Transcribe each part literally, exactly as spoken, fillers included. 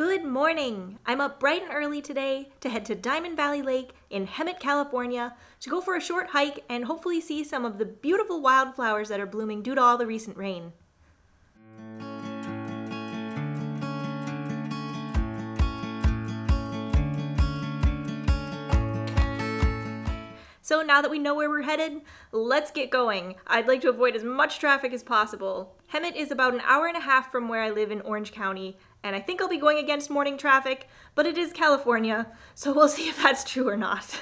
Good morning! I'm up bright and early today to head to Diamond Valley Lake in Hemet, California to go for a short hike and hopefully see some of the beautiful wildflowers that are blooming due to all the recent rain. So now that we know where we're headed, let's get going. I'd like to avoid as much traffic as possible. Hemet is about an hour and a half from where I live in Orange County, and I think I'll be going against morning traffic, but it is California, so we'll see if that's true or not.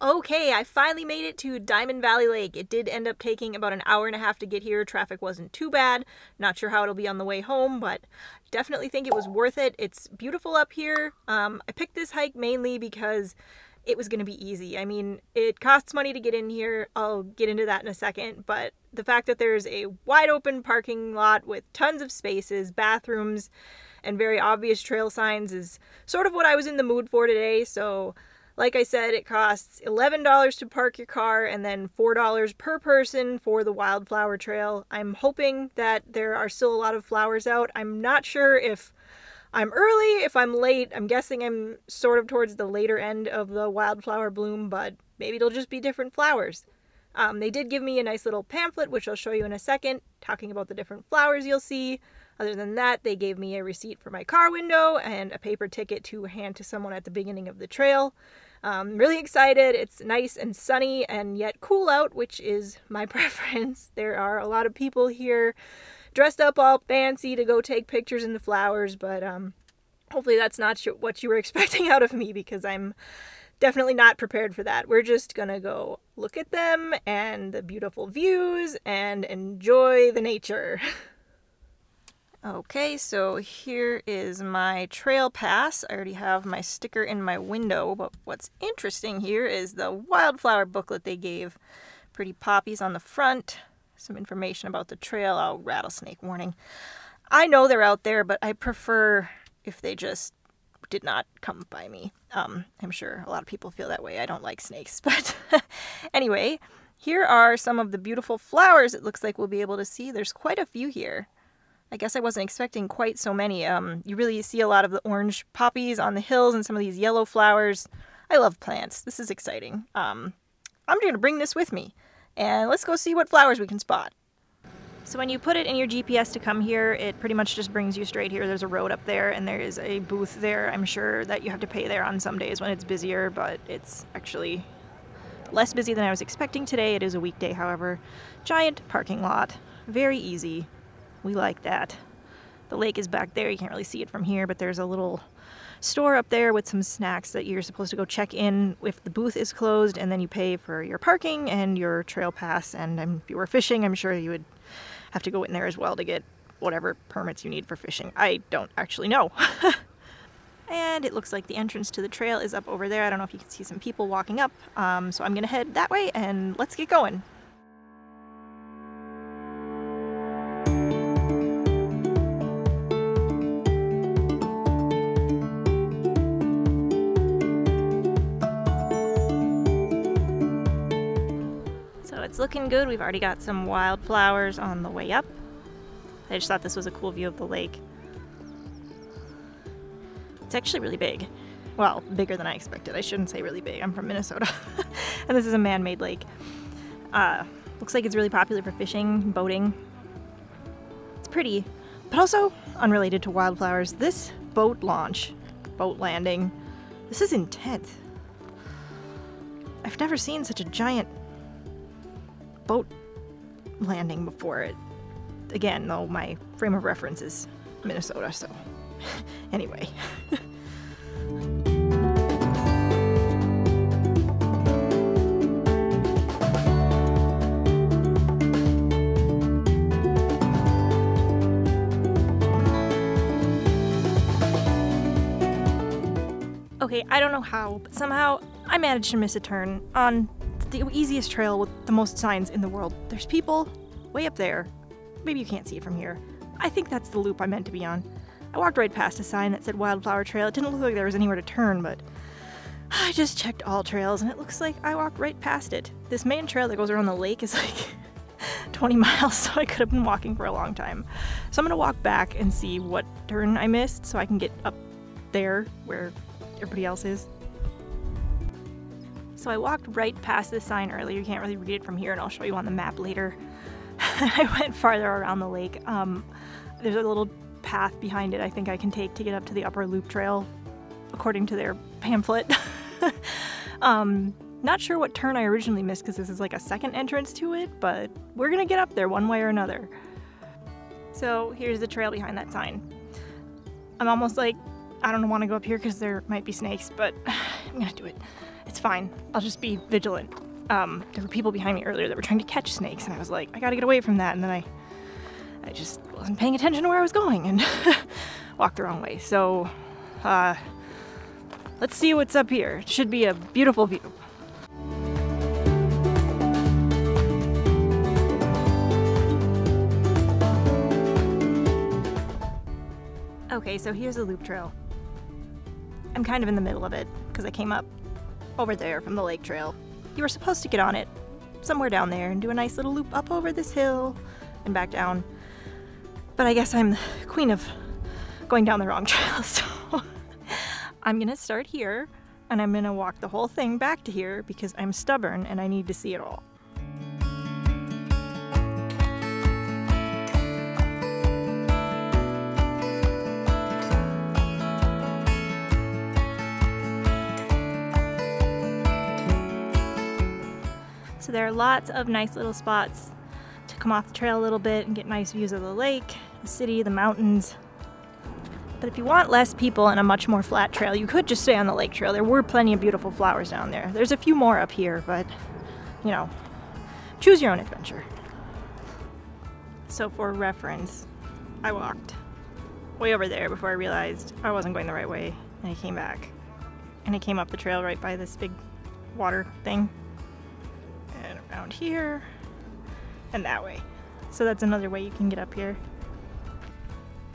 Okay, I finally made it to Diamond Valley Lake. It did end up taking about an hour and a half to get here. Traffic wasn't too bad. Not sure how it'll be on the way home, but definitely think it was worth it. It's beautiful up here. Um, I picked this hike mainly because it was going to be easy. I mean, it costs money to get in here. I'll get into that in a second, but the fact that there's a wide open parking lot with tons of spaces, bathrooms, and very obvious trail signs is sort of what I was in the mood for today. So like I said, it costs eleven dollars to park your car and then four dollars per person for the Wildflower Trail. I'm hoping that there are still a lot of flowers out. I'm not sure if I'm early, if I'm late. I'm guessing I'm sort of towards the later end of the wildflower bloom, but maybe it'll just be different flowers. Um, they did give me a nice little pamphlet, which I'll show you in a second, talking about the different flowers you'll see. Other than that, they gave me a receipt for my car window and a paper ticket to hand to someone at the beginning of the trail. Um, really excited. It's nice and sunny and yet cool out, which is my preference. There are a lot of people here dressed up all fancy to go take pictures in the flowers, but um, hopefully that's not what you were expecting out of me, because I'm definitely not prepared for that. We're just gonna go look at them and the beautiful views and enjoy the nature. Okay, so here is my trail pass. I already have my sticker in my window, but what's interesting here is the wildflower booklet they gave. Pretty poppies on the front, some information about the trail. Oh, rattlesnake warning. I know they're out there, but I prefer if they just did not come by me. Um, I'm sure a lot of people feel that way. I don't like snakes, but anyway, here are some of the beautiful flowers it looks like we'll be able to see. There's quite a few here. I guess I wasn't expecting quite so many. Um, you really see a lot of the orange poppies on the hills and some of these yellow flowers. I love plants. This is exciting. Um, I'm going to bring this with me. And let's go see what flowers we can spot. So when you put it in your G P S to come here, it pretty much just brings you straight here. There's a road up there and there is a booth there. I'm sure that you have to pay there on some days when it's busier, but it's actually less busy than I was expecting today. It is a weekday, however. Giant parking lot. Very easy. We like that. The lake is back there. You can't really see it from here, but there's a little store up there with some snacks that you're supposed to go check in if the booth is closed, and then you pay for your parking and your trail pass, and if you were fishing, I'm sure you would have to go in there as well to get whatever permits you need for fishing. I don't actually know. And it looks like the entrance to the trail is up over there. I don't know if you can see some people walking up, um, so I'm gonna head that way and let's get going. It's looking good. We've already got some wildflowers on the way up. I just thought this was a cool view of the lake. It's actually really big. Well, bigger than I expected. I shouldn't say really big. I'm from Minnesota. And this is a man-made lake. Uh, looks like it's really popular for fishing, boating. It's pretty, but also unrelated to wildflowers. This boat launch, boat landing, this is intense. I've never seen such a giant boat landing before. It again, though, my frame of reference is Minnesota, so anyway. Okay, I don't know how, but somehow I managed to miss a turn on the easiest trail with the most signs in the world. There's people way up there. Maybe you can't see it from here. I think that's the loop I meant to be on. I walked right past a sign that said Wildflower Trail. It didn't look like there was anywhere to turn, but I just checked all trails and it looks like I walked right past it. This main trail that goes around the lake is like twenty miles, so I could have been walking for a long time. So I'm gonna walk back and see what turn I missed so I can get up there where everybody else is. So I walked right past this sign earlier. You can't really read it from here, and I'll show you on the map later. I went farther around the lake. Um, there's a little path behind it I think I can take to get up to the upper loop trail, according to their pamphlet. um, Not sure what turn I originally missed because this is like a second entrance to it, but we're gonna get up there one way or another. So here's the trail behind that sign. I'm almost like, I don't want to go up here because there might be snakes, but I'm gonna do it. It's fine. I'll just be vigilant. Um, there were people behind me earlier that were trying to catch snakes, and I was like, I gotta get away from that, and then I, I just wasn't paying attention to where I was going and walked the wrong way. So uh, let's see what's up here. It should be a beautiful view. Okay, so here's the loop trail. I'm kind of in the middle of it because I came up over there from the lake trail. You were supposed to get on it somewhere down there and do a nice little loop up over this hill and back down. But I guess I'm the queen of going down the wrong trail, so I'm gonna start here and I'm gonna walk the whole thing back to here because I'm stubborn and I need to see it all. So there are lots of nice little spots to come off the trail a little bit and get nice views of the lake, the city, the mountains. But if you want less people and a much more flat trail, you could just stay on the lake trail. There were plenty of beautiful flowers down there. There's a few more up here, but you know, choose your own adventure. So for reference, I walked way over there before I realized I wasn't going the right way, and I came back. And I came up the trail right by this big water thing. Around here and that way. So that's another way you can get up here.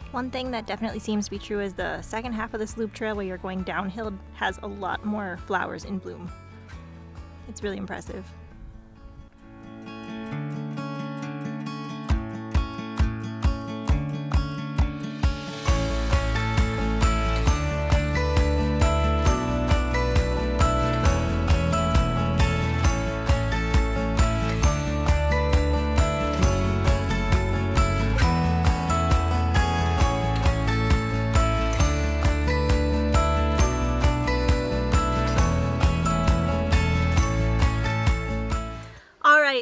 One thing that definitely seems to be true is the second half of this loop trail where you're going downhill has a lot more flowers in bloom. It's really impressive.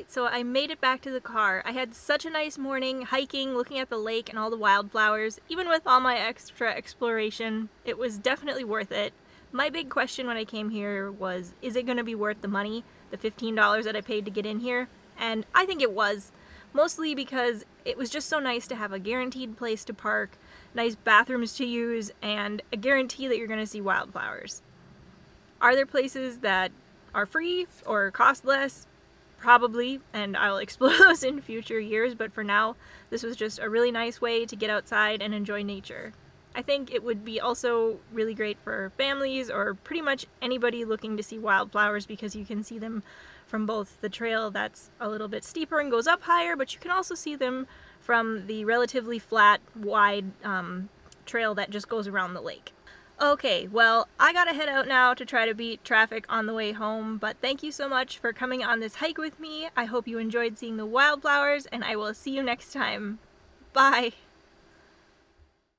So I made it back to the car. I had such a nice morning hiking, looking at the lake and all the wildflowers. Even with all my extra exploration, it was definitely worth it. My big question when I came here was, is it going to be worth the money, the fifteen dollars that I paid to get in here? And I think it was, mostly because it was just so nice to have a guaranteed place to park, nice bathrooms to use, and a guarantee that you're going to see wildflowers. Are there places that are free or cost less? Probably, and I'll explore those in future years, but for now, this was just a really nice way to get outside and enjoy nature. I think it would be also really great for families or pretty much anybody looking to see wildflowers because you can see them from both the trail that's a little bit steeper and goes up higher, but you can also see them from the relatively flat, wide um, trail that just goes around the lake. Okay, well, I gotta head out now to try to beat traffic on the way home, but thank you so much for coming on this hike with me. I hope you enjoyed seeing the wildflowers, and I will see you next time. Bye!